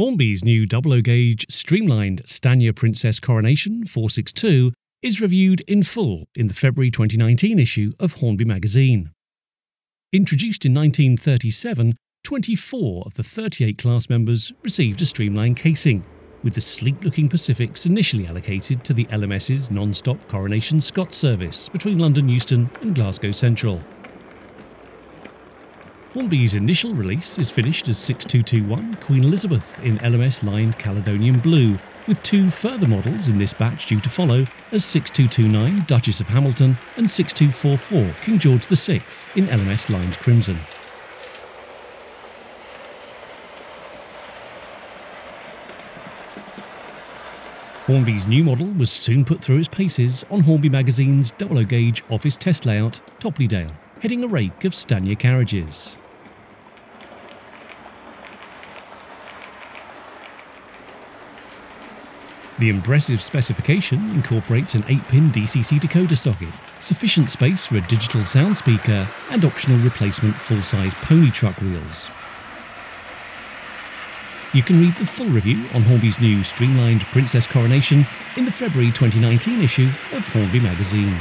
Hornby's new 00-gauge streamlined Stanier Princess Coronation 462 is reviewed in full in the February 2019 issue of Hornby magazine. Introduced in 1937, 24 of the 38 class members received a streamlined casing, with the sleek-looking Pacifics initially allocated to the LMS's non-stop Coronation Scot service between London Euston and Glasgow Central. Hornby's initial release is finished as 6221 Queen Elizabeth in LMS-lined Caledonian blue, with two further models in this batch due to follow as 6229 Duchess of Hamilton and 6244 King George VI in LMS-lined crimson. Hornby's new model was soon put through its paces on Hornby magazine's 00-gauge office test layout, Topley Dale, heading a rake of Stanier carriages. The impressive specification incorporates an 8-pin DCC decoder socket, sufficient space for a digital sound speaker, and optional replacement full-size pony truck wheels. You can read the full review on Hornby's new streamlined Princess Coronation in the February 2019 issue of Hornby magazine.